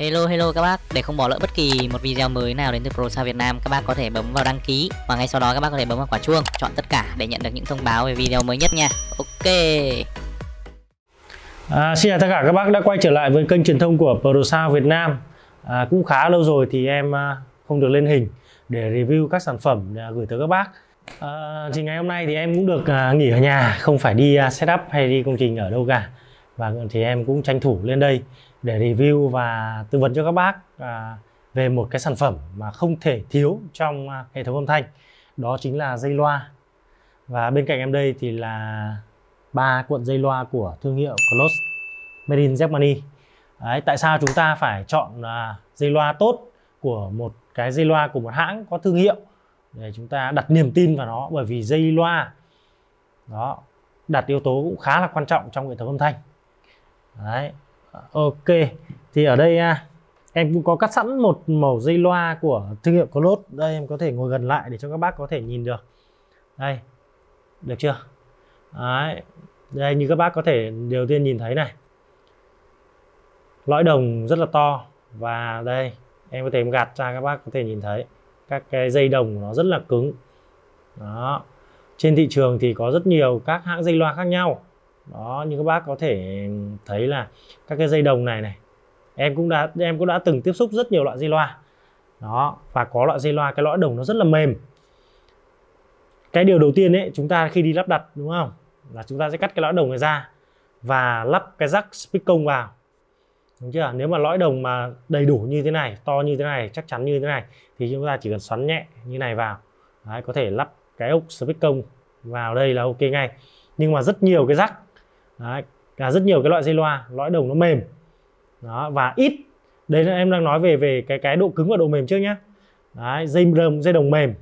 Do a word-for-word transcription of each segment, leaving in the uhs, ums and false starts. Hello hello các bác, để không bỏ lỡ bất kỳ một video mới nào đến từ Pro Sound Việt Nam, các bác có thể bấm vào đăng ký và ngay sau đó các bác có thể bấm vào quả chuông, chọn tất cả để nhận được những thông báo về video mới nhất nha. Ok. À, xin chào tất cả các bác đã quay trở lại với kênh truyền thông của Pro Sound Việt Nam. À, cũng khá lâu rồi thì em không được lên hình để review các sản phẩm gửi tới các bác. À, thì ngày hôm nay thì em cũng được nghỉ ở nhà, không phải đi setup hay đi công trình ở đâu cả, và thì em cũng tranh thủ lên đây để review và tư vấn cho các bác về một cái sản phẩm mà không thể thiếu trong hệ thống âm thanh, đó chính là dây loa. Và bên cạnh em đây thì là ba cuộn dây loa của thương hiệu KLOTZ made in Germany. Đấy, tại sao chúng ta phải chọn dây loa tốt của một cái dây loa của một hãng có thương hiệu để chúng ta đặt niềm tin vào nó, bởi vì dây loa đó đặt yếu tố cũng khá là quan trọng trong hệ thống âm thanh. Đấy. Ok, thì ở đây em cũng có cắt sẵn một mẩu dây loa của thương hiệu KLOTZ. Đây em có thể ngồi gần lại để cho các bác có thể nhìn được. Đây, được chưa? Đấy. Đây, như các bác có thể đầu tiên nhìn thấy này, lõi đồng rất là to. Và đây, em có thể gạt ra các bác có thể nhìn thấy các cái dây đồng của nó rất là cứng. Đó. Trên thị trường thì có rất nhiều các hãng dây loa khác nhau. Đó, như các bác có thể thấy là các cái dây đồng này này, em cũng đã em cũng đã từng tiếp xúc rất nhiều loại dây loa. Đó, và có loại dây loa cái lõi đồng nó rất là mềm. Cái điều đầu tiên ấy, chúng ta khi đi lắp đặt đúng không? Là chúng ta sẽ cắt cái lõi đồng này ra và lắp cái rắc speak công vào. Đúng chưa? Nếu mà lõi đồng mà đầy đủ như thế này, to như thế này, chắc chắn như thế này thì chúng ta chỉ cần xoắn nhẹ như này vào. Đấy, có thể lắp cái ốc speak công vào đây là ok ngay. Nhưng mà rất nhiều cái rắc, đấy, là rất nhiều cái loại dây loa lõi đồng nó mềm đó, và ít. Đấy là em đang nói về về cái cái độ cứng và độ mềm trước nhá. Đấy, dây đồng dây đồng mềm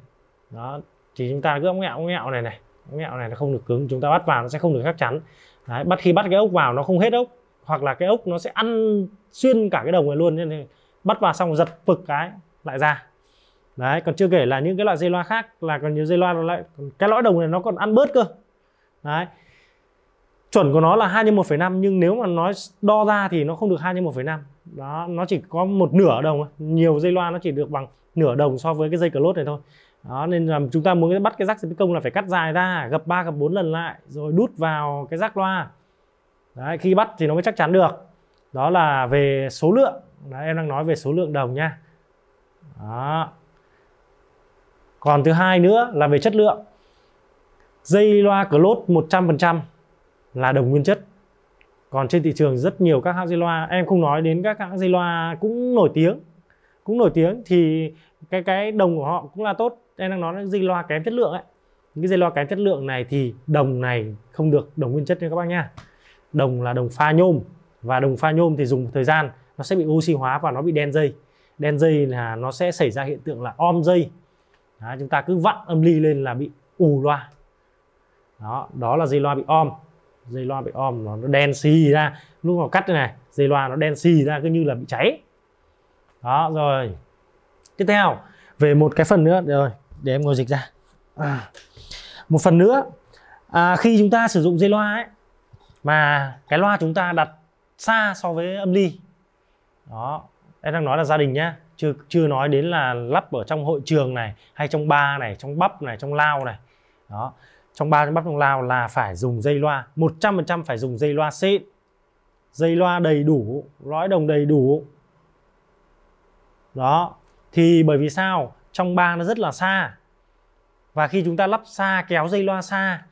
đó, thì chúng ta cứ ống ngẹo ngẹo này này ngẹo này nó không được cứng, chúng ta bắt vào nó sẽ không được chắc chắn. Đấy, bắt khi bắt cái ốc vào nó không hết ốc, hoặc là cái ốc nó sẽ ăn xuyên cả cái đồng này luôn, nên bắt vào xong giật phực cái lại ra. Đấy, còn chưa kể là những cái loại dây loa khác là còn nhiều dây loa lại cái lõi đồng này nó còn ăn bớt cơ. Đấy. Chuẩn của nó là hai nhân một phẩy năm, nhưng nếu mà nó đo ra thì nó không được hai nhân một phẩy năm. Đó, nó chỉ có một nửa đồng, nhiều dây loa nó chỉ được bằng nửa đồng so với cái dây KLOTZ này thôi. Đó, nên là chúng ta muốn bắt cái rắc speak công là phải cắt dài ra, gập ba gập bốn lần lại rồi đút vào cái rắc loa. Đấy, khi bắt thì nó mới chắc chắn được. Đó là về số lượng. Đấy, em đang nói về số lượng đồng nha. Đó. Còn thứ hai nữa là về chất lượng. Dây loa KLOTZ một trăm phần trăm là đồng nguyên chất. Còn trên thị trường rất nhiều các hãng dây loa, em không nói đến các hãng dây loa cũng nổi tiếng, cũng nổi tiếng thì cái cái đồng của họ cũng là tốt. Em đang nói đến dây loa kém chất lượng ấy. Những cái dây loa kém chất lượng này thì đồng này không được đồng nguyên chất nha các bác nha. Đồng là đồng pha nhôm, và đồng pha nhôm thì dùng một thời gian nó sẽ bị oxy hóa và nó bị đen dây. Đen dây là nó sẽ xảy ra hiện tượng là om dây. Đó, chúng ta cứ vặn âm ly lên là bị ù loa. Đó, đó là dây loa bị om. Dây loa bị om nó đen xì ra, lúc mà cắt này dây loa nó đen xì ra cứ như là bị cháy. Đó rồi. Tiếp theo về một cái phần nữa, rồi để em ngồi dịch ra. À, một phần nữa, à, khi chúng ta sử dụng dây loa ấy mà cái loa chúng ta đặt xa so với âm ly. Đó, em đang nói là gia đình nhá, chưa chưa nói đến là lắp ở trong hội trường này, hay trong bar này, trong bắp này, trong lao này. Đó. Trong ba bắp trong lao là phải dùng dây loa một trăm phần trăm, phải dùng dây loa xịn, dây loa đầy đủ, lõi đồng đầy đủ. Đó, thì bởi vì sao? Trong ba nó rất là xa, và khi chúng ta lắp xa, kéo dây loa xa,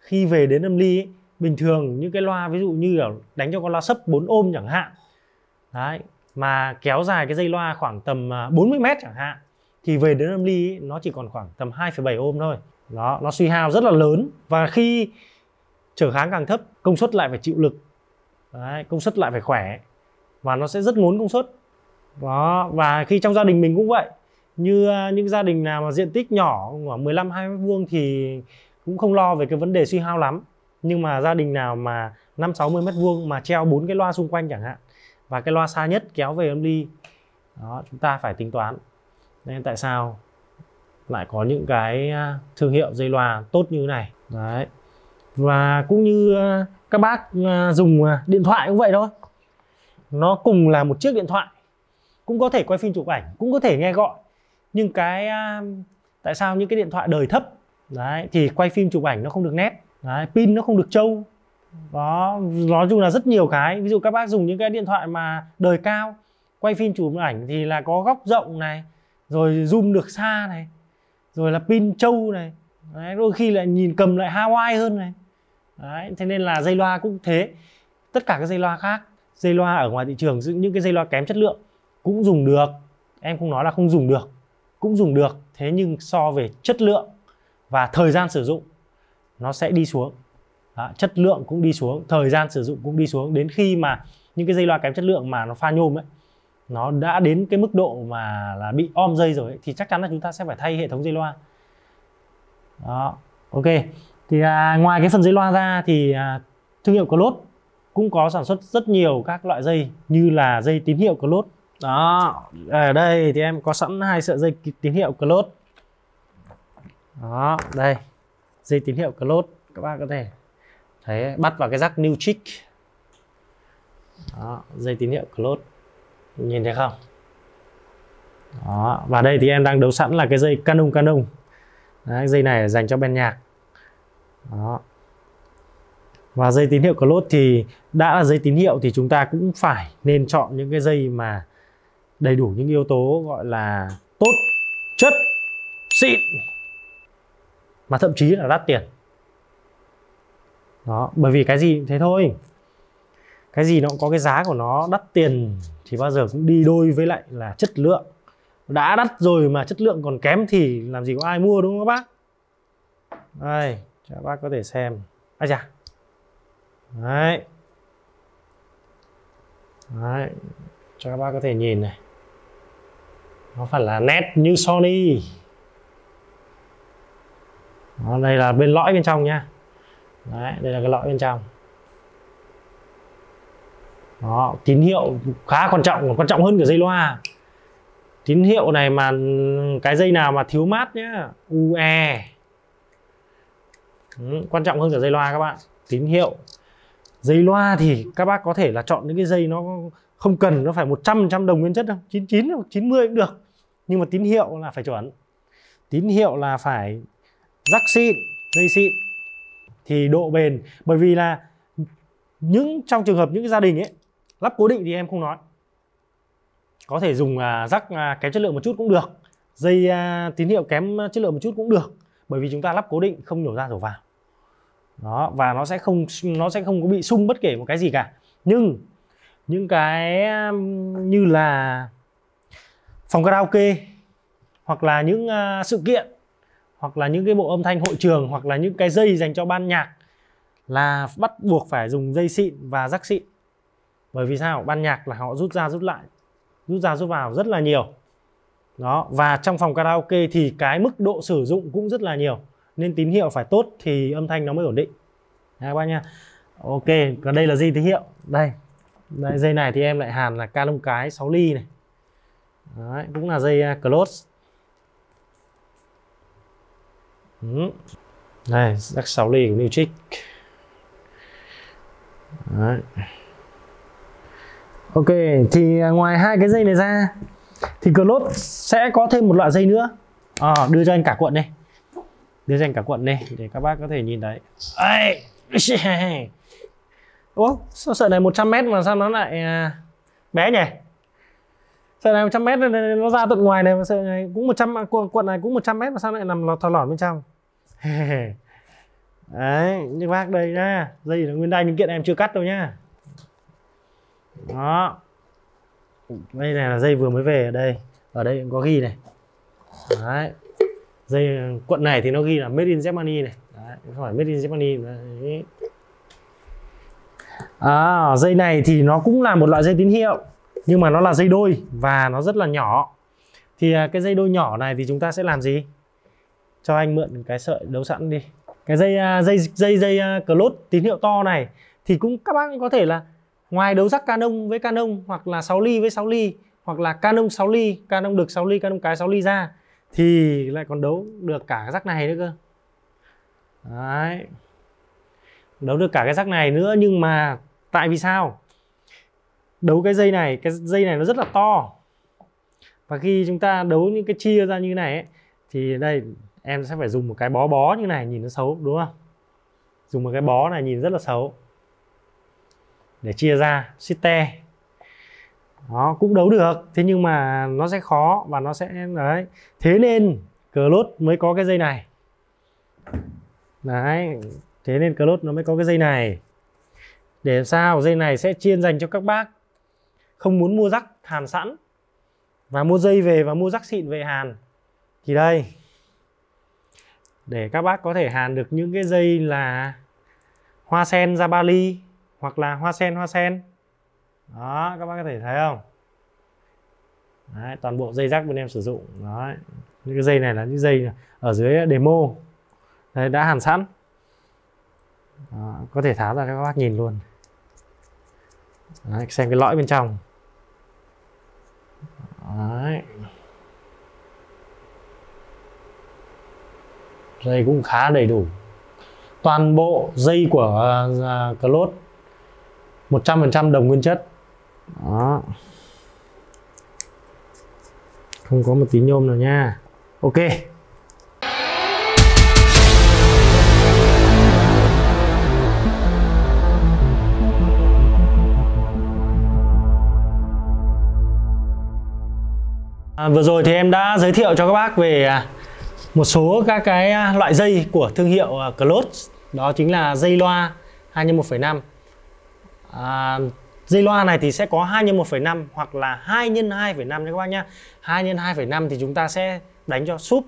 khi về đến âm ly ấy, bình thường những cái loa ví dụ như ở đánh cho con loa sấp bốn ôm chẳng hạn. Đấy, mà kéo dài cái dây loa khoảng tầm bốn mươi mét chẳng hạn, thì về đến âm ly ấy, nó chỉ còn khoảng tầm hai phẩy bảy ôm thôi. Đó, nó suy hao rất là lớn, và khi trở kháng càng thấp, công suất lại phải chịu lực. Đấy, công suất lại phải khỏe, và nó sẽ rất ngốn công suất. Đó, và khi trong gia đình mình cũng vậy, như những gia đình nào mà diện tích nhỏ khoảng mười lăm hai mươi mét vuông thì cũng không lo về cái vấn đề suy hao lắm, nhưng mà gia đình nào mà năm sáu mươi mét vuông mà treo bốn cái loa xung quanh chẳng hạn, và cái loa xa nhất kéo về âm ly, đó, chúng ta phải tính toán. Nên tại sao lại có những cái thương hiệu dây loa tốt như thế này. Đấy. Và cũng như các bác dùng điện thoại cũng vậy thôi, nó cùng là một chiếc điện thoại cũng có thể quay phim chụp ảnh, cũng có thể nghe gọi. Nhưng cái tại sao những cái điện thoại đời thấp đấy, thì quay phim chụp ảnh nó không được nét đấy, pin nó không được trâu đó, nói chung là rất nhiều cái. Ví dụ các bác dùng những cái điện thoại mà đời cao, quay phim chụp ảnh thì là có góc rộng này, rồi zoom được xa này, rồi là pin trâu này đấy, đôi khi lại nhìn cầm lại Hawaii hơn này đấy. Thế nên là dây loa cũng thế, tất cả các dây loa khác, dây loa ở ngoài thị trường, những cái dây loa kém chất lượng cũng dùng được, em không nói là không dùng được, cũng dùng được. Thế nhưng so về chất lượng và thời gian sử dụng nó sẽ đi xuống. Đó, chất lượng cũng đi xuống, thời gian sử dụng cũng đi xuống, đến khi mà những cái dây loa kém chất lượng mà nó pha nhôm ấy, nó đã đến cái mức độ mà là bị om dây rồi ấy, thì chắc chắn là chúng ta sẽ phải thay hệ thống dây loa. Đó, ok. Thì à, ngoài cái phần dây loa ra thì à, thương hiệu KLOTZ cũng có sản xuất rất nhiều các loại dây, như là dây tín hiệu KLOTZ. Đó, ở đây thì em có sẵn hai sợi dây tín hiệu KLOTZ. Đó, đây, dây tín hiệu KLOTZ, các bạn có thể thấy bắt vào cái rắc Neutrik. Đó, dây tín hiệu KLOTZ, nhìn thấy không? Đó, và đây thì em đang đấu sẵn là cái dây Canon Canon. Đấy, dây này dành cho bên nhạc. Đó. Và dây tín hiệu KLOTZ thì đã là dây tín hiệu thì chúng ta cũng phải nên chọn những cái dây mà đầy đủ những yếu tố gọi là tốt, chất, xịn, mà thậm chí là đắt tiền. Đó, bởi vì cái gì cũng thế thôi, cái gì nó cũng có cái giá của nó, đắt tiền thì bao giờ cũng đi đôi với lại là chất lượng. Đã đắt rồi mà chất lượng còn kém thì làm gì có ai mua, đúng không các bác? Đây, các bác có thể xem. Ai chà. Đấy. Đấy, cho các bác có thể nhìn này, nó phải là nét như Sony. Đó, đây là bên lõi bên trong nha. Đấy, đây là cái lõi bên trong. Đó, tín hiệu khá quan trọng, quan trọng hơn cả dây loa. Tín hiệu này mà cái dây nào mà thiếu mát nhá, u e. Ừ, quan trọng hơn cả dây loa các bạn. Tín hiệu, dây loa thì các bác có thể là chọn những cái dây nó không cần nó phải một trăm phần trăm đồng nguyên chất đâu, chín mươi chín, chín mươi cũng được. Nhưng mà tín hiệu là phải chuẩn. Tín hiệu là phải rắc xịn, dây xịn thì độ bền, bởi vì là những trong trường hợp những cái gia đình ấy lắp cố định thì em không nói. Có thể dùng à, rắc à, kém chất lượng một chút cũng được, dây à, tín hiệu kém chất lượng một chút cũng được, bởi vì chúng ta lắp cố định không nhổ ra nhổ vào. Đó, và nó sẽ không nó sẽ không có bị sung bất kể một cái gì cả. Nhưng những cái như là phòng karaoke, hoặc là những uh, sự kiện, hoặc là những cái bộ âm thanh hội trường, hoặc là những cái dây dành cho ban nhạc là bắt buộc phải dùng dây xịn và rắc xịn. Bởi vì sao? Ban nhạc là họ rút ra rút lại, rút ra rút vào rất là nhiều. Đó, và trong phòng karaoke thì cái mức độ sử dụng cũng rất là nhiều, nên tín hiệu phải tốt thì âm thanh nó mới ổn định. Đấy các bác nha. Ok, còn đây là dây tín hiệu. Đây. Đây, dây này thì em lại hàn là Canon cái sáu ly này. Đấy, cũng là dây KLOTZ. Ừ. Đây, rắc sáu ly của Neutrik. Đấy. Ok, thì ngoài hai cái dây này ra thì KLOTZ sẽ có thêm một loại dây nữa. À, đưa cho anh cả cuộn đây. Đưa cho anh cả cuộn đây để các bác có thể nhìn thấy. Ấy. Ủa, sao sợi này một trăm mét mà sao nó lại bé nhỉ? Sợi này một trăm mét này, nó ra tận ngoài này, mà sợi này cũng một trăm, cuộn này cũng một trăm mét mà sao lại nằm thò lỏn bên trong. Đấy, như bác đây nha, dây là nguyên đai linh kiện em chưa cắt đâu nhá. Đó. Đây này là dây vừa mới về ở đây. Ở đây cũng có ghi này. Đấy. Dây cuộn này thì nó ghi là Made in Germany này. Đấy, không phải Made in Germany. Đấy. À, dây này thì nó cũng là một loại dây tín hiệu, nhưng mà nó là dây đôi và nó rất là nhỏ. Thì cái dây đôi nhỏ này thì chúng ta sẽ làm gì? Cho anh mượn cái sợi đấu sẵn đi. Cái dây dây dây dây KLOTZ tín hiệu to này thì cũng các bác có thể là ngoài đấu rắc Canon với Canon, hoặc là sáu ly với sáu ly, hoặc là Canon sáu ly, Canon đực sáu ly, Canon cái sáu ly ra, thì lại còn đấu được cả cái rắc này nữa cơ. Đấy. Đấu được cả cái rắc này nữa, nhưng mà tại vì sao? Đấu cái dây này, cái dây này nó rất là to. Và khi chúng ta đấu những cái chia ra như này ấy, thì đây em sẽ phải dùng một cái bó bó như này, nhìn nó xấu đúng không? Dùng một cái bó này nhìn rất là xấu để chia ra suýt te. Nó cũng đấu được, thế nhưng mà nó sẽ khó và nó sẽ đấy. Thế nên KLOTZ mới có cái dây này. Đấy, thế nên KLOTZ nó mới có cái dây này. Để làm sao dây này sẽ chuyên dành cho các bác không muốn mua rắc hàn sẵn và mua dây về và mua rắc xịn về hàn. Thì đây, để các bác có thể hàn được những cái dây là hoa sen ra Bali hoặc là hoa sen hoa sen. Đó, các bác có thể thấy không? Đấy, toàn bộ dây rắc bên em sử dụng. Đấy, những cái dây này là những dây ở dưới demo. Đấy, đã hàn sẵn. Đó, có thể tháo ra cho các bác nhìn luôn. Đấy, xem cái lõi bên trong. Đấy. Dây cũng khá đầy đủ. Toàn bộ dây của uh, KLOTZ một trăm phần trăm đồng nguyên chất. Đó. Không có một tí nhôm nào nha. Ok. À, vừa rồi thì em đã giới thiệu cho các bác về một số các cái loại dây của thương hiệu KLOTZ. Đó chính là dây loa hai nhân một phẩy năm. À, dây loa này thì sẽ có hai nhân một phẩy năm hoặc là hai nhân hai phẩy năm các bác nhé. Hai nhân hai phẩy năm thì chúng ta sẽ đánh cho súp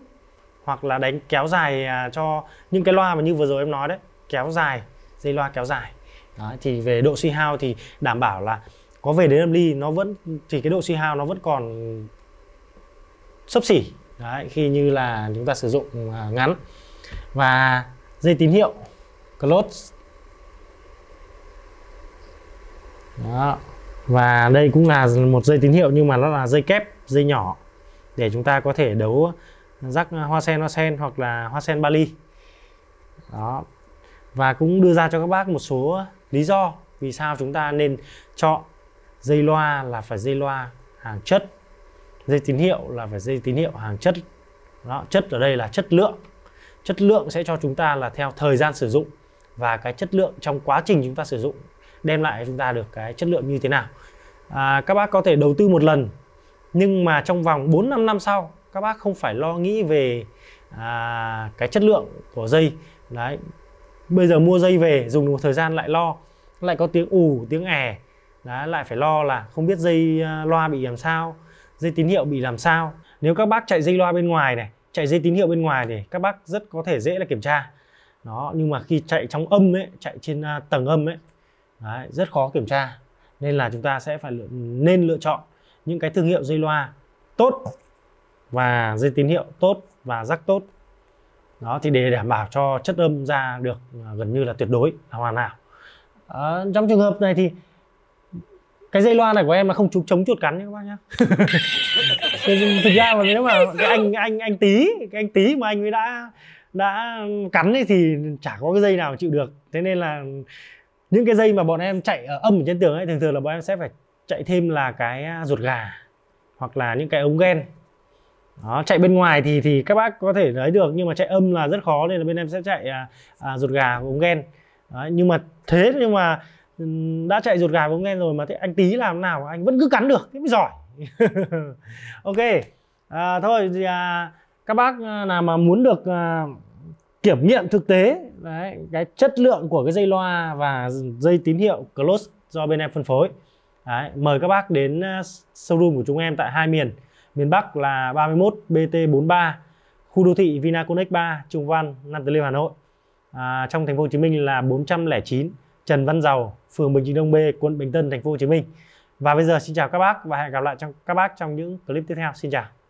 hoặc là đánh kéo dài cho những cái loa mà như vừa rồi em nói đấy, kéo dài, dây loa kéo dài. Đấy, thì về độ suy hao thì đảm bảo là có về đến âm ly nó vẫn thì cái độ suy hao nó vẫn còn xấp xỉ đấy, khi như là chúng ta sử dụng ngắn. Và dây tín hiệu KLOTZ. Đó. Và đây cũng là một dây tín hiệu nhưng mà nó là dây kép, dây nhỏ để chúng ta có thể đấu rắc hoa sen hoa sen hoặc là hoa sen Bali. Đó. Và cũng đưa ra cho các bác một số lý do vì sao chúng ta nên chọn dây loa là phải dây loa hàng chất, dây tín hiệu là phải dây tín hiệu hàng chất. Đó, chất ở đây là chất lượng. Chất lượng sẽ cho chúng ta là theo thời gian sử dụng và cái chất lượng trong quá trình chúng ta sử dụng đem lại cho chúng ta được cái chất lượng như thế nào. À, các bác có thể đầu tư một lần nhưng mà trong vòng bốn đến năm năm sau các bác không phải lo nghĩ về à, cái chất lượng của dây. Đấy, bây giờ mua dây về dùng một thời gian lại lo, lại có tiếng ù, tiếng ẻ. Đấy, lại phải lo là không biết dây loa bị làm sao, dây tín hiệu bị làm sao. Nếu các bác chạy dây loa bên ngoài này, chạy dây tín hiệu bên ngoài thì các bác rất có thể dễ là kiểm tra. Đó, nhưng mà khi chạy trong âm ấy, chạy trên uh, tầng âm ấy, đấy, rất khó kiểm tra. Nên là chúng ta sẽ phải lựa, nên lựa chọn những cái thương hiệu dây loa tốt và dây tín hiệu tốt và rắc tốt. Đó, thì để đảm bảo cho chất âm ra được gần như là tuyệt đối, là hoàn hảo. À, trong trường hợp này thì cái dây loa này của em là không chống chuột cắn nhé các bác nhé. Thực ra mà nếu mà cái anh anh anh tí, cái anh tí mà anh ấy đã đã cắn ấy thì chả có cái dây nào chịu được. Thế nên là những cái dây mà bọn em chạy ở âm ở trên tường ấy, thường thường là bọn em sẽ phải chạy thêm là cái ruột gà hoặc là những cái ống ghen. Đó, chạy bên ngoài thì thì các bác có thể lấy được nhưng mà chạy âm là rất khó, nên là bên em sẽ chạy à, à, ruột gà ống ghen. Đấy, nhưng mà thế nhưng mà đã chạy ruột gà ống ghen rồi mà thế anh tí làm nào anh vẫn cứ cắn được, thế mới giỏi. Ok, à, thôi thì à, các bác nào mà muốn được à, kiểm nghiệm thực tế đấy, cái chất lượng của cái dây loa và dây tín hiệu KLOTZ do bên em phân phối đấy, mời các bác đến showroom của chúng em tại hai miền. Miền Bắc là ba mươi mốt B T bốn mươi ba, khu đô thị Vinaconex ba, Trung Văn, Nam Từ Liêm, Hà Nội. À, trong thành phố Hồ Chí Minh là bốn không chín Trần Văn Dầu, phường Bình Chánh Đông B, quận Bình Tân, thành phố Hồ Chí Minh. Và bây giờ xin chào các bác và hẹn gặp lại trong các bác trong những clip tiếp theo. Xin chào.